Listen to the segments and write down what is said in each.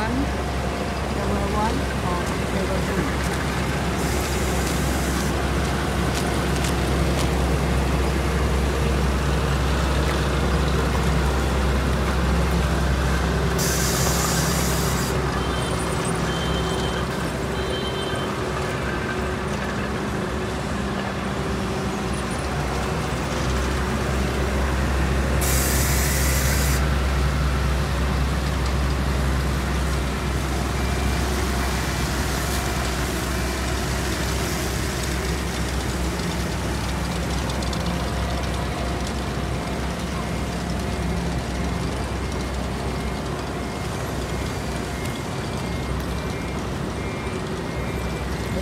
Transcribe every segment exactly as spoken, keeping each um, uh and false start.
one, table one, or table two.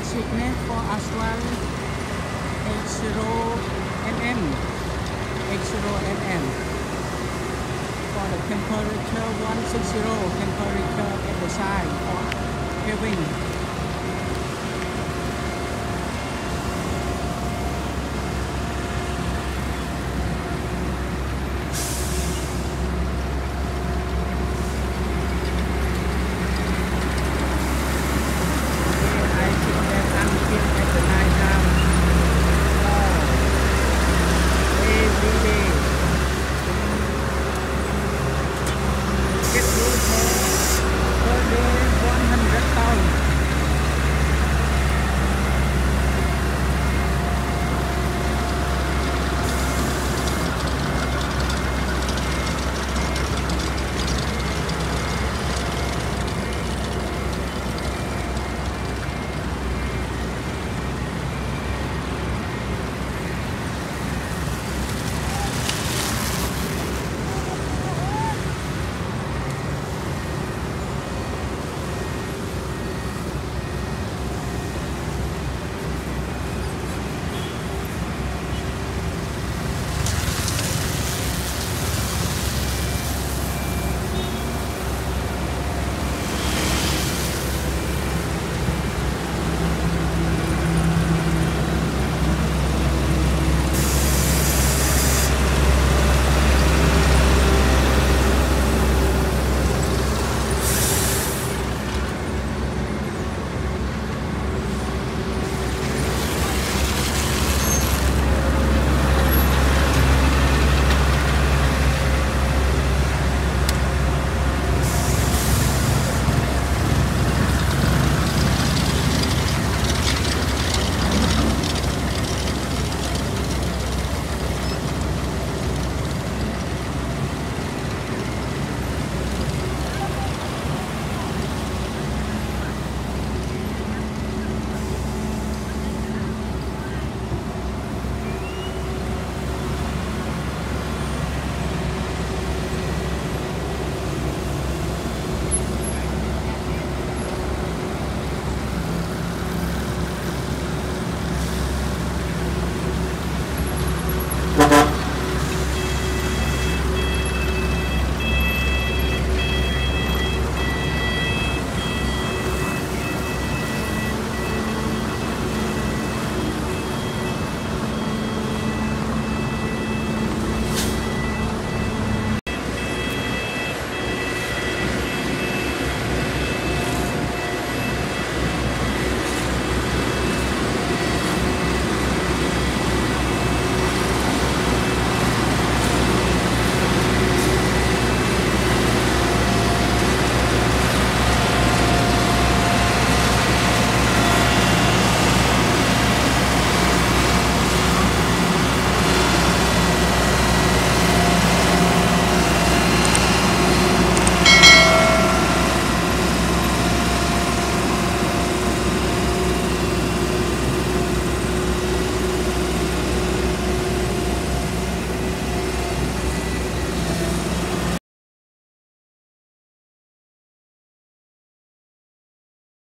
Segment for Aswan eighty millimeters, eighty millimeters for the temperature one sixty, temperature at the side for giving.